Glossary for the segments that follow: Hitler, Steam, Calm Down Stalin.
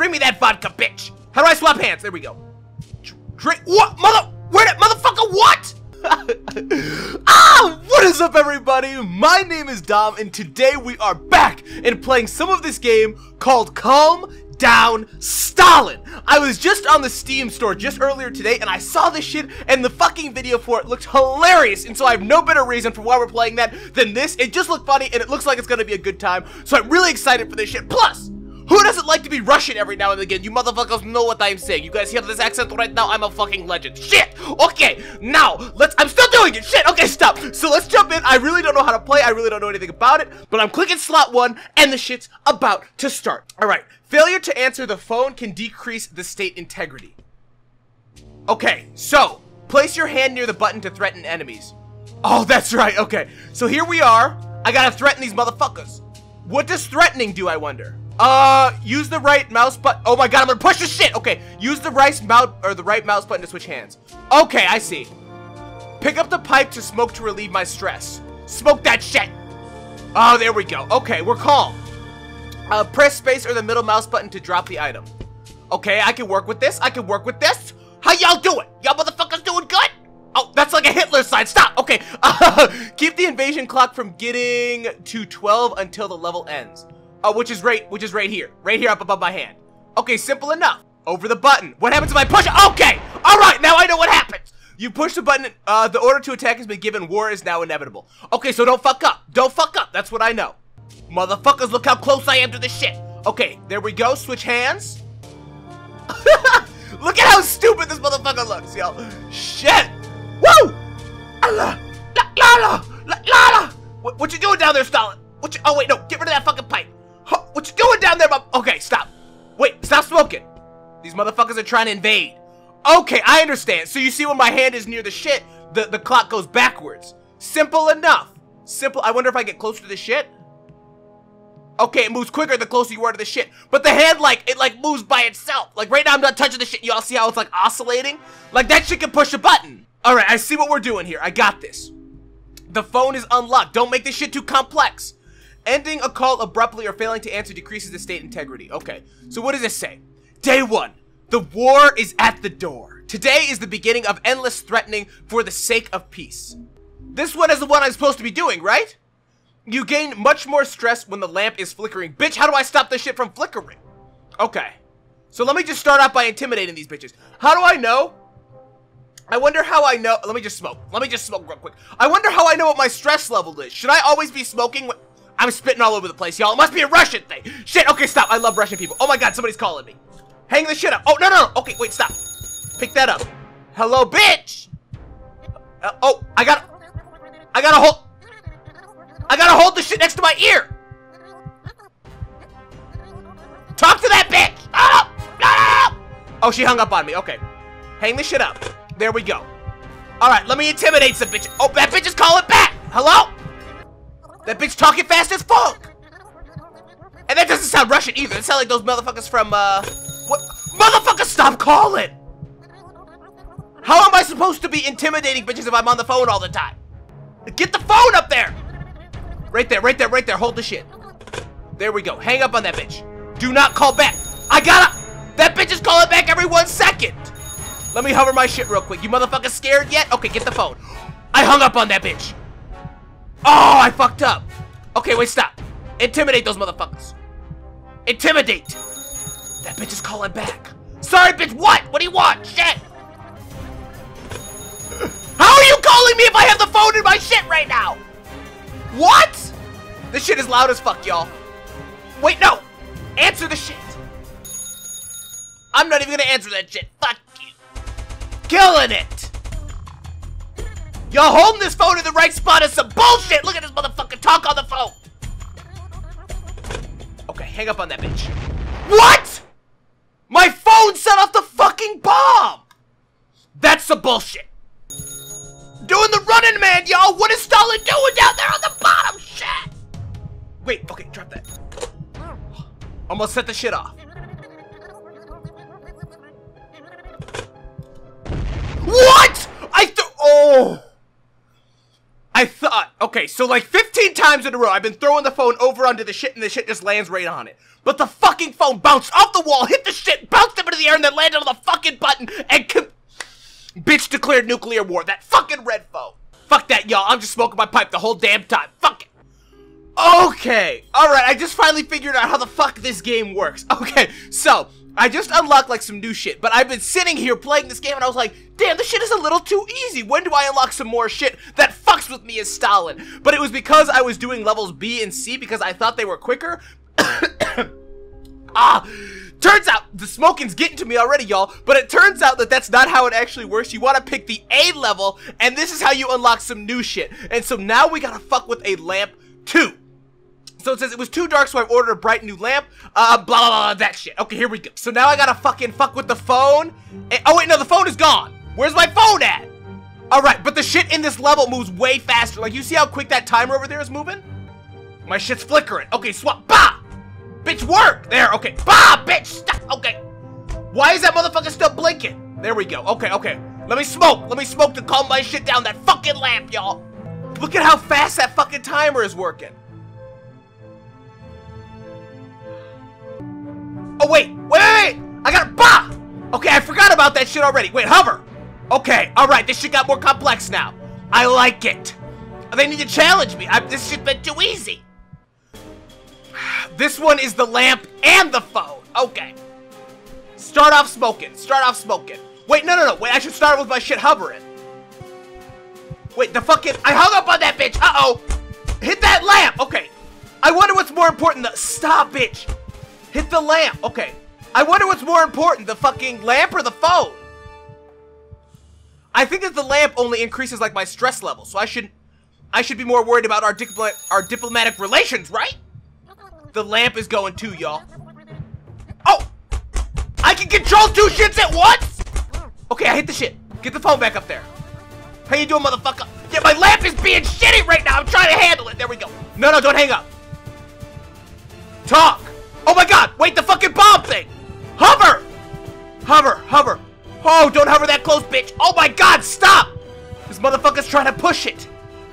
Bring me that vodka, bitch. How do I swap hands? There we go. Drink. What? Motherfucker, what? What is up, everybody? My name is Dom, and today we are back and playing some of this game called Calm Down Stalin. I was just on the Steam store just earlier today, and I saw this shit, and the fucking video for it looked hilarious, and so I have no better reason for why we're playing that than this. It just looked funny, and it looks like it's gonna be a good time, so I'm really excited for this shit. Plus, who doesn't like to be Russian every now and again? You motherfuckers know what I'm saying. You guys hear this accent right now? I'm a fucking legend. Shit! Okay, now, I'm still doing it! Shit! Okay, stop! So let's jump in. I really don't know how to play. I really don't know anything about it, but I'm clicking slot 1, and the shit's about to start. Alright. Failure to answer the phone can decrease the state integrity. Okay, so, place your hand near the button to threaten enemies. Oh, that's right, okay. So here we are. I gotta threaten these motherfuckers. What does threatening do, I wonder? Use the right mouse button. Oh my god, I'm gonna push this shit! Okay, use the right mouse button to switch hands. Okay, I see. Pick up the pipe to smoke to relieve my stress. Smoke that shit! Oh, there we go. Okay, we're calm. Press space or the middle mouse button to drop the item. Okay, I can work with this. I can work with this. How y'all doing? Y'all motherfuckers doing good? Oh, that's like a Hitler sign. Stop! Okay, keep the invasion clock from getting to 12 until the level ends. Oh, which is right here. Right here up above my hand. Okay, simple enough. Over the button. What happens if I push it? Okay! Alright, now I know what happens! You push the button, the order to attack has been given. War is now inevitable. Okay, so don't fuck up. Don't fuck up. That's what I know. Motherfuckers, look how close I am to this shit. Okay, there we go. Switch hands. Look at how stupid this motherfucker looks, y'all. Shit! Woo! Allah! La la la la! What you doing down there, Stalin? What you- oh wait, no. Get rid of that fucking pipe. What you doing down there, okay, stop. Wait, stop smoking. These motherfuckers are trying to invade. Okay, I understand. So you see when my hand is near the shit, the clock goes backwards. Simple enough. Simple. I wonder if I get closer to the shit. Okay, it moves quicker the closer you are to the shit. But the hand, it moves by itself. Like, right now I'm not touching the shit. Y'all see how it's, oscillating? Like, that shit can push a button. Alright, I see what we're doing here. I got this. The phone is unlocked. Don't make this shit too complex. Ending a call abruptly or failing to answer decreases the state integrity. Okay, so what does this say? Day 1. The war is at the door. Today is the beginning of endless threatening for the sake of peace. This one is the one I'm supposed to be doing, right? You gain much more stress when the lamp is flickering. Bitch, how do I stop this shit from flickering? Okay, so let me just start out by intimidating these bitches. How do I know? I wonder how I know. Let me just smoke. Let me just smoke real quick. I wonder how I know what my stress level is. Should I always be smoking when... I'm spitting all over the place, y'all. It must be a Russian thing. Shit, okay, stop. I love Russian people. Oh my god, somebody's calling me. Hang the shit up. Oh, no, no, no. Okay, wait, stop. Pick that up. Hello, bitch. Oh, I gotta hold the shit next to my ear. Talk to that bitch. No, no, no. Oh, she hung up on me. Okay. Hang the shit up. There we go. All right, let me intimidate some bitch. Oh, that bitch is calling back. Hello? That bitch talking fast as fuck! And that doesn't sound Russian either. It sounds like those motherfuckers from, what? Motherfuckers, stop calling! How am I supposed to be intimidating bitches if I'm on the phone all the time? Get the phone up there! Right there, right there, right there. Hold the shit. There we go. Hang up on that bitch. Do not call back. I gotta... That bitch is calling back every 1 second! Let me hover my shit real quick. You motherfuckers scared yet? Okay, get the phone. I hung up on that bitch. Oh, I fucked up. Okay, wait, stop. Intimidate those motherfuckers. Intimidate. That bitch is calling back. Sorry, bitch, what? What do you want? Shit. How are you calling me if I have the phone in my shit right now? What? This shit is loud as fuck, y'all. Wait, no. Answer the shit. I'm not even gonna answer that shit. Fuck you. Killing it. Y'all holding this phone in the right spot is some bullshit! Look at this motherfucker talk on the phone! Okay, hang up on that bitch. What?! My phone set off the fucking bomb! That's some bullshit. Doing the running man, y'all! What is Stalin doing down there on the bottom? Shit! Wait, okay, drop that. Almost set the shit off. What?! I I thought, okay, so like 15 times in a row, I've been throwing the phone over onto the shit, and the shit just lands right on it. But the fucking phone bounced off the wall, hit the shit, bounced up into the air, and then landed on the fucking button, and bitch declared nuclear war. That fucking red phone. Fuck that, y'all. I'm just smoking my pipe the whole damn time. Fuck it. Okay. Alright, I just finally figured out how the fuck this game works. Okay, so I just unlocked like some new shit, but I've been sitting here playing this game and I was like, damn, this shit is a little too easy. When do I unlock some more shit that fucks with me as Stalin? But it was because I was doing levels B and C because I thought they were quicker. Turns out the smoking's getting to me already, y'all, but it turns out that that's not how it actually works. You want to pick the A level, and this is how you unlock some new shit. And so now we gotta fuck with a lamp too. So it says it was too dark, so I've ordered a bright new lamp, blah, blah, blah, that shit. Okay, here we go. So now I gotta fucking fuck with the phone. And, oh, wait, no, the phone is gone. Where's my phone at? All right, but the shit in this level moves way faster. Like, you see how quick that timer over there is moving? My shit's flickering. Okay, swap, bah! Bitch, work! There, okay. Bah, bitch, stop, okay. Why is that motherfucker still blinking? There we go, okay, okay. Let me smoke to calm my shit down. That fucking lamp, y'all. Look at how fast that fucking timer is working. Oh, wait, wait, wait, I got a bah! Okay, I forgot about that shit already. Wait, hover. Okay, all right, this shit got more complex now. I like it. They need to challenge me. This shit's been too easy. This one is the lamp and the phone. Okay. Start off smoking, start off smoking. Wait, no, no, no, wait, I should start with my shit hovering. Wait, the fucking, I hung up on that bitch, uh-oh. Hit that lamp, okay. I wonder what's more important, the, stop, bitch. Hit the lamp. Okay. I wonder what's more important, the fucking lamp or the phone? I think that the lamp only increases, like, my stress level, so I should be more worried about our diplomatic relations, right? The lamp is going too, y'all. Oh! I can control two shits at once?! Okay, I hit the shit. Get the phone back up there. How you doing, motherfucker? Yeah, my lamp is being shitty right now! I'm trying to handle it! There we go. No, no, don't hang up. Talk! Oh my god! Wait, the fucking bomb thing! Hover! Hover, hover. Oh, don't hover that close, bitch! Oh my god, stop! This motherfucker's trying to push it!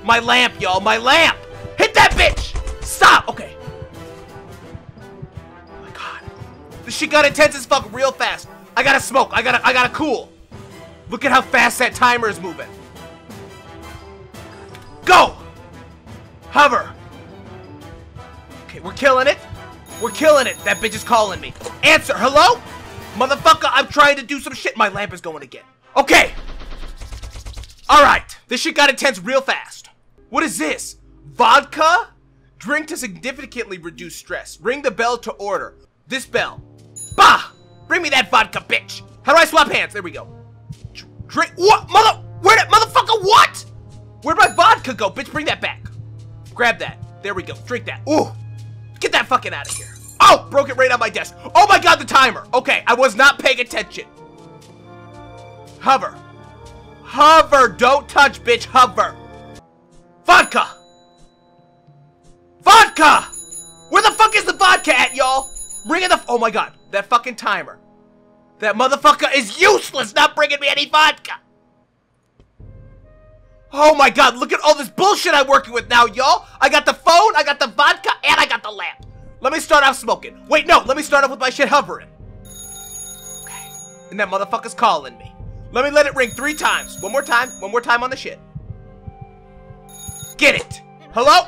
My lamp, y'all, my lamp! Hit that bitch! Stop! Okay. Oh my god. This shit got intense as fuck real fast. I gotta smoke, I gotta cool. Look at how fast that timer is moving. Go! Hover! Okay, we're killing it. We're killing it. That bitch is calling me. Answer. Hello? Motherfucker, I'm trying to do some shit. My lamp is going again. Okay. All right. This shit got intense real fast. What is this? Vodka? Drink to significantly reduce stress. Ring the bell to order. This bell. Bah! Bring me that vodka, bitch. How do I swap hands? There we go. Drink. What? Where'd it? Motherfucker, what? Where'd my vodka go? Bitch, bring that back. Grab that. There we go. Drink that. Ooh. Get that fucking out of here. Oh, broke it right on my desk. Oh my god, the timer. Okay, I was not paying attention. Hover. Hover, don't touch, bitch, hover. Vodka. Vodka! Where the fuck is the vodka at, y'all? Bringing the, oh my god, that fucking timer. That motherfucker is useless, not bringing me any vodka. Oh my god, look at all this bullshit I'm working with now, y'all. I got the phone, I got the vodka, and I got the lamp. Let me start off smoking. Wait, no, let me start off with my shit hovering. Okay. And that motherfucker's calling me. Let me let it ring 3 times. One more time on the shit. Get it. Hello?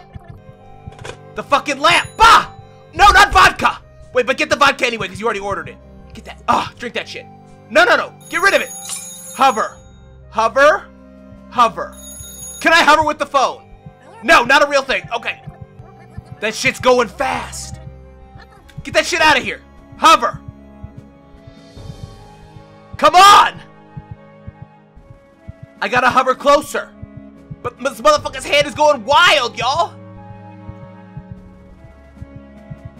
The fucking lamp. Bah! No, not vodka. Wait, but get the vodka anyway, because you already ordered it. Get that. Ah, drink that shit. No, no, no. Get rid of it. Hover. Hover. Hover. Can I hover with the phone? No, not a real thing. Okay. That shit's going fast. Get that shit out of here. Hover. Come on! I gotta hover closer. But this motherfucker's hand is going wild, y'all.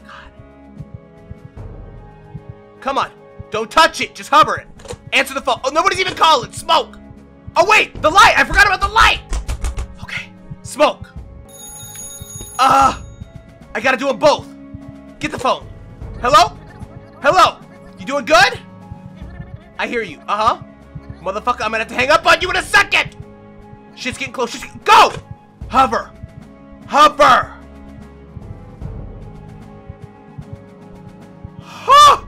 God. Come on. Don't touch it. Just hover it. Answer the phone. Oh, nobody's even calling. Smoke. Oh wait, the light! I forgot about the light! Okay, smoke. I gotta do them both. Get the phone. Hello? Hello? You doing good? I hear you, uh-huh. Motherfucker, I'm gonna have to hang up on you in a second! Shit's getting close, go! Hover! Hover! Huh!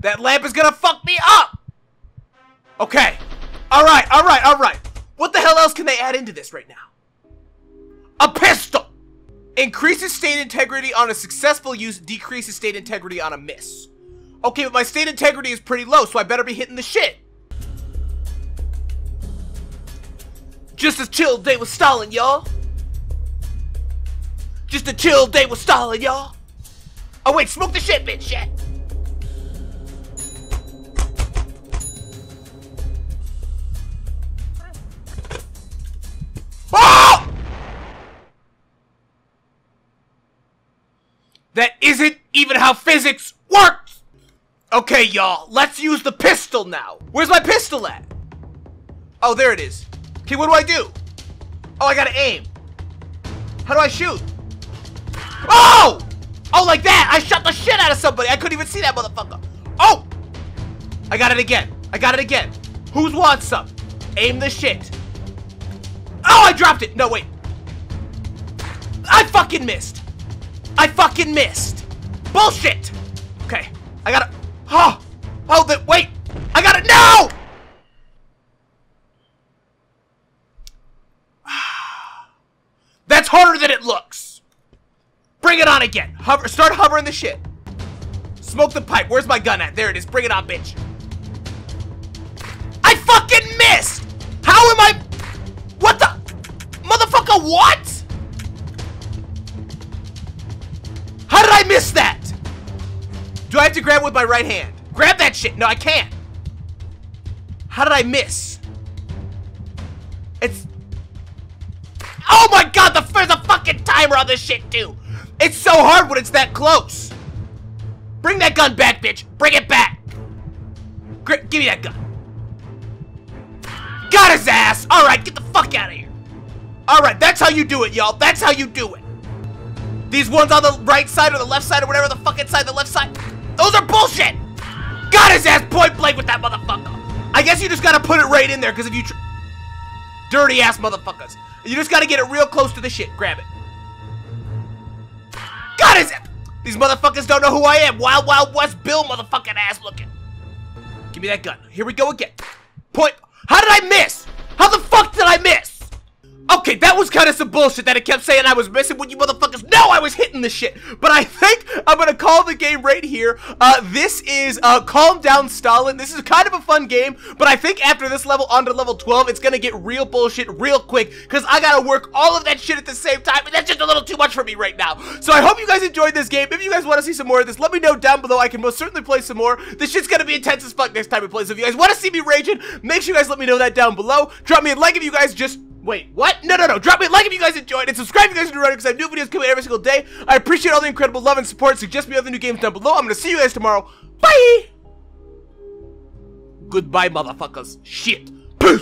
That lamp is gonna fuck me up! Okay. Alright, alright, alright. What the hell else can they add into this right now? A pistol! Increases state integrity on a successful use, decreases state integrity on a miss. Okay, but my state integrity is pretty low, so I better be hitting the shit. Just a chill day with Stalin, y'all. Just a chill day with Stalin, y'all. Oh wait, smoke the shit, bitch, shit. That isn't even how physics works! Okay, y'all, let's use the pistol now. Where's my pistol at? Oh, there it is. Okay, what do I do? Oh, I gotta aim. How do I shoot? Oh! Oh, like that! I shot the shit out of somebody! I couldn't even see that motherfucker! Oh! I got it again. I got it again. Who's wants some? Aim the shit. Oh, I dropped it! No, wait. I fucking missed! I fucking missed! Bullshit! Okay, I gotta... Oh! Hold it! Wait! I gotta... No! That's harder than it looks! Bring it on again! Hover. Start hovering the shit! Smoke the pipe! Where's my gun at? There it is! Bring it on, bitch! I fucking missed! How am I... What the... Motherfucker, what?! How did I miss that? Do I have to grab with my right hand? Grab that shit. No, I can't. How did I miss? It's... Oh my god, there's a fucking timer on this shit too. It's so hard when it's that close. Bring that gun back, bitch. Bring it back. Give me that gun. Got his ass. All right, get the fuck out of here. All right, that's how you do it, y'all. That's how you do it. These ones on the right side or the left side or whatever the fucking side, the left side. Those are bullshit! Got his ass point blank with that motherfucker. I guess you just gotta put it right in there because if you... Dirty ass motherfuckers. You just gotta get it real close to the shit. Grab it. Got his ass! These motherfuckers don't know who I am. Wild Wild West Bill motherfucking ass looking. Give me that gun. Here we go again. Point... How did I miss? How the fuck did I miss? Okay, that was kind of some bullshit that it kept saying I was missing when you motherfuckers know I was hitting the shit. But I think I'm going to call the game right here. This is Calm Down Stalin. This is kind of a fun game, but I think after this level on to level 12, it's going to get real bullshit real quick because I got to work all of that shit at the same time, and that's just a little too much for me right now. So I hope you guys enjoyed this game. If you guys want to see some more of this, let me know down below. I can most certainly play some more. This shit's going to be intense as fuck next time we play. So if you guys want to see me raging, make sure you guys let me know that down below. Drop me a like if you guys just... Wait, what? No, no, no. Drop me a like if you guys enjoyed and subscribe if you guys are new because I have new videos coming every single day. I appreciate all the incredible love and support. Suggest me other new games down below. I'm going to see you guys tomorrow. Bye! Goodbye, motherfuckers. Shit.